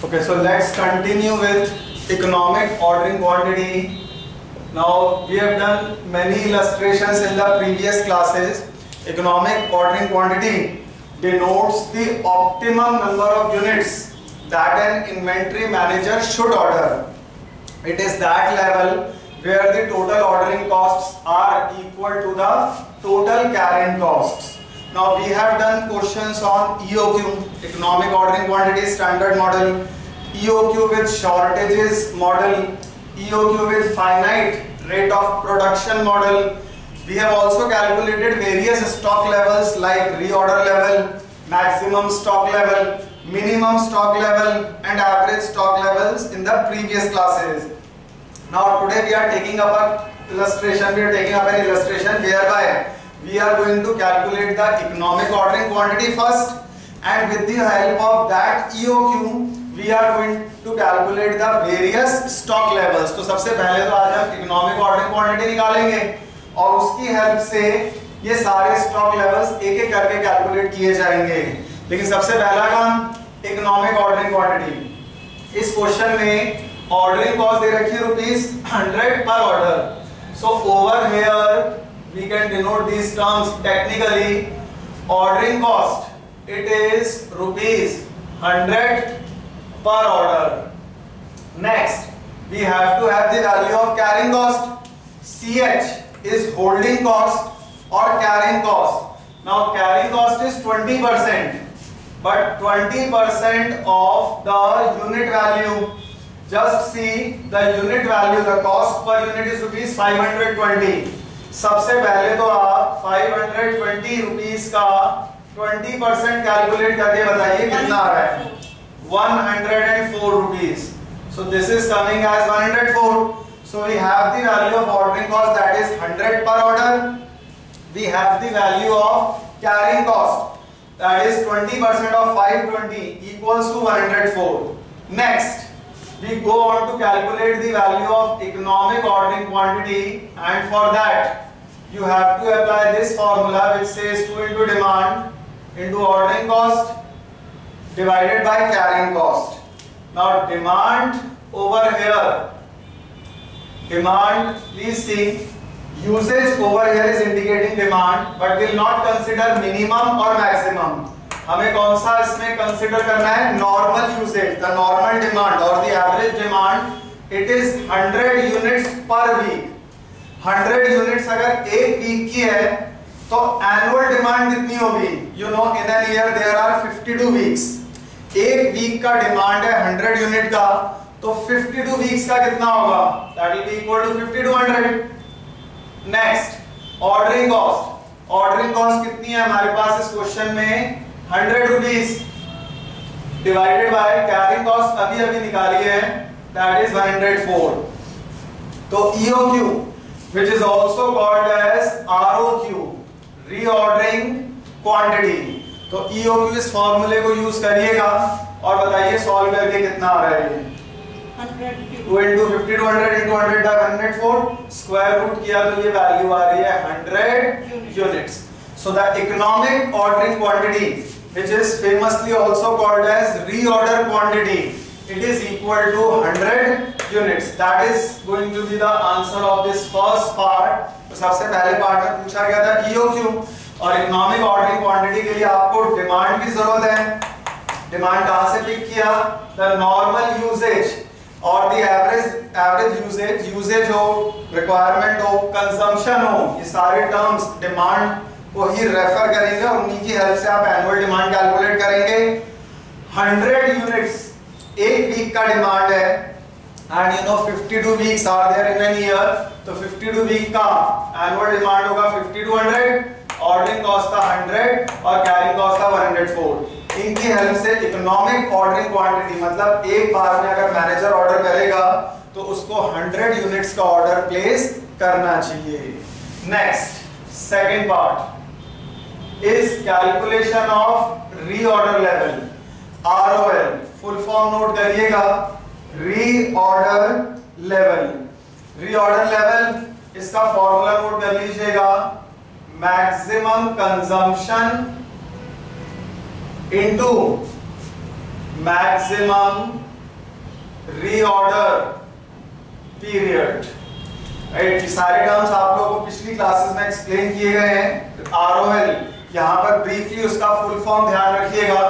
Okay, so let's continue with economic ordering quantity. Now we have done many illustrations in the previous classes. Economic ordering quantity denotes the optimum number of units that an inventory manager should order. It is that level where the total ordering costs are equal to the total carrying costs. Now we have done questions on EOQ, economic ordering quantity standard model, EOQ with shortages model, EOQ with finite rate of production model. We have also calculated various stock levels like reorder level, maximum stock level, minimum stock level and average stock levels in the previous classes. Now today we are taking up an illustration whereby we are going to calculate the economic ordering quantity first, and with the help of that EOQ we are going to calculate the various stock levels. तो सबसे पहले तो आज हम economic ordering quantity निकालेंगे और उसकी help से ये सारे stock levels एक-एक करके calculate किए जाएंगे. लेकिन सबसे पहला काम economic ordering quantity. इस question में ordering cost दे रखी ₹100 per order. So over here we can denote these terms technically. Ordering cost, it is ₹100 per order. Next, we have to have the value of carrying cost. CH is holding cost or carrying cost. Now carrying cost is 20%, but 20% of the unit value. Just see the unit value. The cost per unit is ₹520. सबसे पहले तो आप 520 rupees का 20% calculate करके बताइए कितना आ रहा है. 104 rupees. So this is coming as 104. So we have the value of ordering cost, that is 100 per order. We have the value of carrying cost, that is 20% of 520 equals to 104. Next, we go on to calculate the value of economic ordering quantity, and for that you have to apply this formula which says 2 into demand into ordering cost divided by carrying cost. Now demand over here, demand, please see, usage over here is indicating demand, but we will not consider minimum or maximum. हमें कौन सा इसमें consider करना है? Normal usage, the normal demand और the average demand. It is 100 units per week. 100 units अगर एक week की है तो एनुअल डिमांड कितनी होगी? You know, in an year there are 52 weeks. एक वीक का डिमांड है 100 यूनिट का, तो 52 वीक्स का कितना होगा? That will be equal to 5200. Next, ordering cost. Ordering cost कितनी है हमारे पास इस क्वेश्चन में? 100 rupees divided by carrying cost, अभी निकाली है, that is 104. तो EOQ, which is also called as ROQ, reordering quantity. तो EOQ इस फॉर्मूले को यूज करिएगा और बताइए सॉल्व करके कितना आ रहा है. 2 into 5200 into 100 by 104, square root किया तो ये वैल्यू आ रही है 100 units. So the economic ordering quantity, which is famously also called as reorder quantity, it is equal to 100 units. That is going to be the answer of this first part. तो सबसे पहले part में पूछा गया था EOQ और economic ordering quantity के लिए आपको demand की जरूरत है. Demand कहाँ से pick किया? The normal usage और the average usage हो, requirement हो, consumption हो, ये सारे terms demand को ही रेफर करेंगे और उन्हीं की हेल्प से आप एनुअल डिमांड कैलकुलेट करेंगे. 100 यूनिट्स एक वीक का डिमांड है, and you know 52 weeks are there in an year, तो 52 वीक का एनुअल डिमांड होगा 5200, ऑर्डरिंग कॉस्ट था 100 और कैरिंग कॉस्ट था 104. इनकी हेल्प से इकोनॉमिक ऑर्डरिंग क्वांटिटी, मतलब एक बार में अगर मैनेजर ऑर्डर करेगा तो उसको 100 यूनिट्स का ऑर्डर प्लेस करना चाहिए. Next, second part is calculation of reorder level, ROL. Full form note करिएगा, reorder level. Reorder level, इसका formula note कर लीजिएगा, maximum consumption into maximum reorder period. Right, सारे टर्म्स आप लोगों को पिछली क्लासेस में एक्सप्लेन किए गए हैं। ROL यहाँ पर ब्रीफली उसका फुल फॉर्म ध्यान रखिएगा।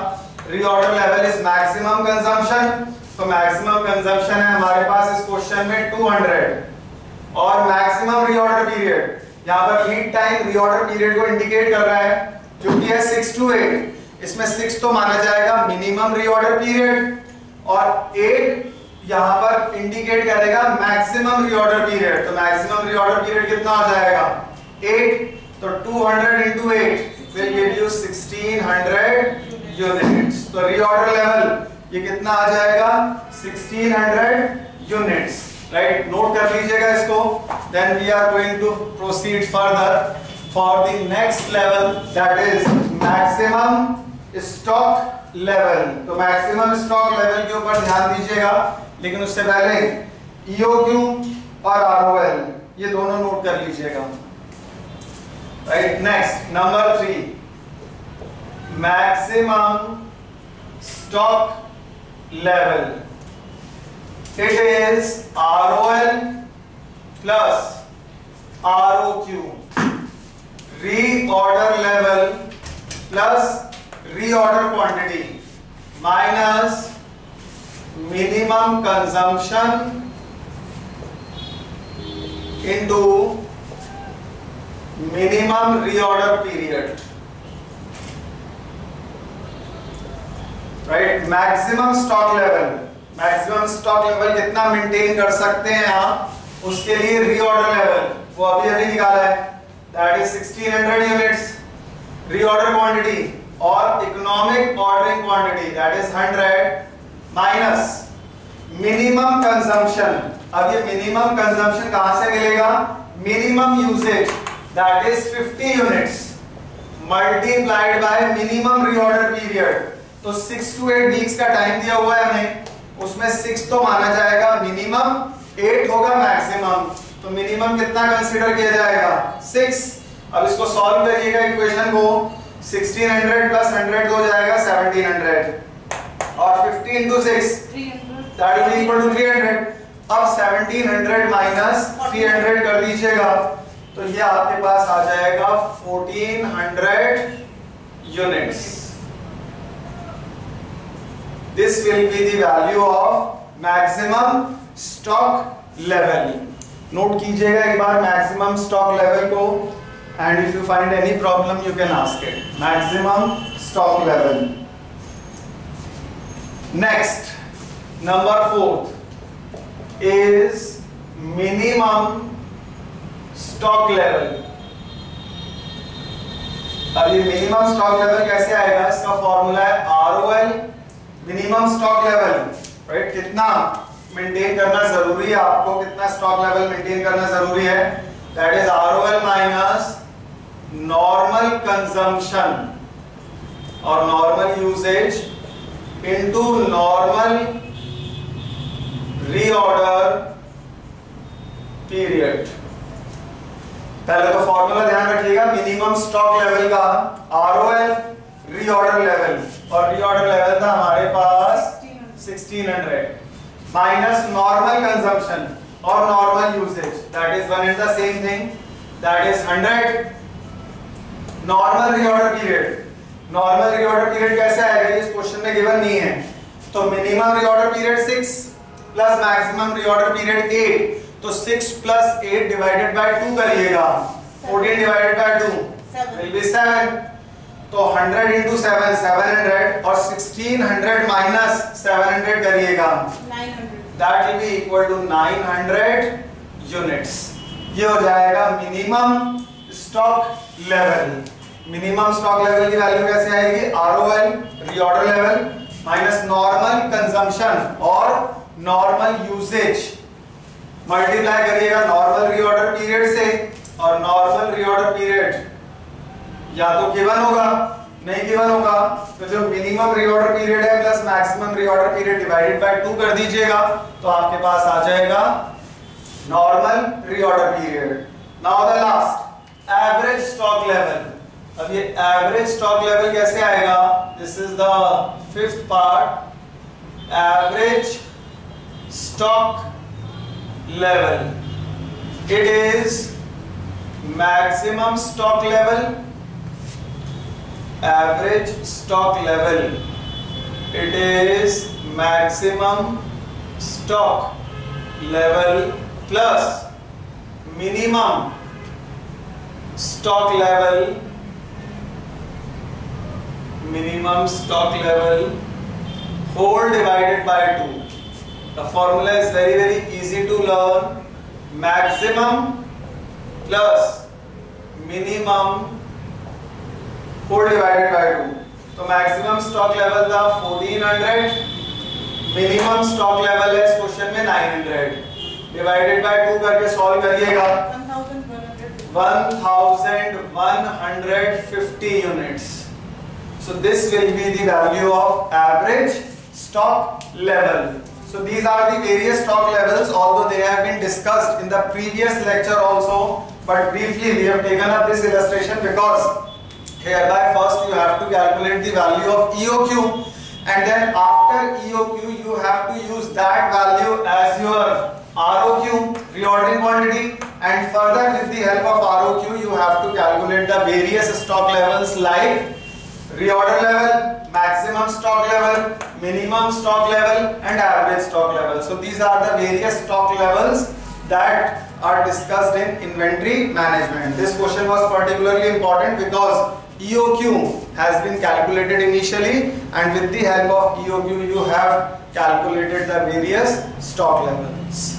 Reorder level is maximum consumption, तो मैक्सिमम कंजम्पशन है हमारे पास इस क्वेश्चन में 200 और मैक्सिमम रीऑर्डर पीरियड यहाँ पर लीड टाइम रीऑर्डर पीरियड को इंडिकेट कर रहा है जो कि है 6 to 8। इसमें 6 तो माना जाएगा मिनिमम रीऑर्डर पीरियड और 8 यहाँ पर इंडिकेट करेगा मैक्सिमम रीऑर्डर पीरियड। तो मैक्सिमम रीऑर्डर पीरियड कितना हो जाएगा 8, तो 200 into 8 will give you 1600 units. तो रीऑर्डर लेवल ये कितना आ जाएगा 1600 यूनिट्स। राइट, नोट कर लीजिएगा इसको। Then we are going to proceed further for the next level that is maximum stock level. तो मैक्सिमम स्टॉक लेवल के ऊपर ध्यान दीजिएगा, लेकिन उससे पहले EOQ और ROL ये दोनों नोट कर लीजिएगा। Right, next number 3 maximum stock level. It is ROL plus ROQ, reorder level plus reorder quantity minus minimum consumption into minimum reorder period. Right, maximum stock level, maximum stock level कितना maintain कर सकते हैं आप, उसके लिए reorder level वो अभी निकाला है that is 1600 units, reorder quantity और economic ordering quantity that is 100 minus minimum consumption. अब ये मिनिमम कंजम्पशन कहां से मिलेगा, minimum usage that is 50 units multiplied by minimum reorder period. तो 6 to 8 वीक्स का टाइम दिया हुआ है हमें, उसमें 6 तो माना जाएगा मिनिमम, 8 होगा मैक्सिमम। तो मिनिमम कितना कंसीडर किया जाएगा 6। अब इसको सॉल्व करिएगा इक्वेशन को, 1600 plus 100 हो जाएगा 1700 और 50 into 6 that will be equal to 300। अब 1700 minus 300 कर दीजिएगा तो ये आपके पास आ जाएगा 1400 units। This will be the value of maximum stock level। Note कीजिएगा एक बार maximum stock level को, and if you find any problem you can ask it। Maximum stock level। Next, number 4 is minimum stock level। अब ये minimum stock level कैसे आएगा, इसका formula है ROL minimum stock level। Right, कितना maintain करना जरूरी है आपको, कितना stock level मेंटेन करना जरूरी है that is ROL minus normal consumption और normal usage into normal reorder period। पहले तो फॉर्मूला ध्यान रखिएगा मिनिमम स्टॉक लेवल का ROL, रीऑर्डर लेवल, और रीऑर्डर लेवल था हमारे पास 1600 माइनस नॉर्मल कंजम्पशन और normal usage that is one and the same thing that is 100। Normal reorder period, normal reorder period कैसे आएगा इस क्वेश्चन में गिवन नहीं है। तो minimum reorder period 6 plus maximum reorder period 8, तो 6 plus 8 divided by 2 करिएगा, 14 divided by 2 will be 7। तो 100 into 7 700 और 1600 minus 700 करिएगा 900, that will be equal to 900 units। ये हो जाएगा minimum stock level. Minimum stock level की वैल्यू कैसे आएगी, ROL reorder level minus normal consumption और नॉर्मल यूजेज, मल्टीप्लाई करिएगा नॉर्मल रीऑर्डर पीरियड से, और नॉर्मल रीऑर्डर पीरियड या तो गिवन होगा नहीं गिवन होगा तो जो मिनिमम रीऑर्डर पीरियड है plus maximum reorder period divided by 2 कर दीजिएगा तो आपके पास आ जाएगा normal reorder period. Now the last average stock level. अब ये एवरेज स्टॉक लेवल कैसे आएगा, this is the 5th part. Average stock level. It is maximum stock level, average stock level. It is maximum stock level plus minimum stock level, whole divided by 2. The formula is very easy to learn. Maximum plus minimum whole divided by 2. So maximum stock level था 1400, minimum stock level है इस question में 900. Divided by 2 करके solve करिएगा 1150 units. So this will be the value of average stock level. So these are the various stock levels, although they have been discussed in the previous lecture also, but briefly we have taken up this illustration because hereby first you have to calculate the value of EOQ, and then after EOQ you have to use that value as your ROQ, reordering quantity, and further with the help of ROQ you have to calculate the various stock levels like reorder level, maximum stock level, minimum stock level, and average stock level. So these are the various stock levels that are discussed in inventory management. This question was particularly important because EOQ has been calculated initially, and with the help of EOQ you have calculated the various stock levels.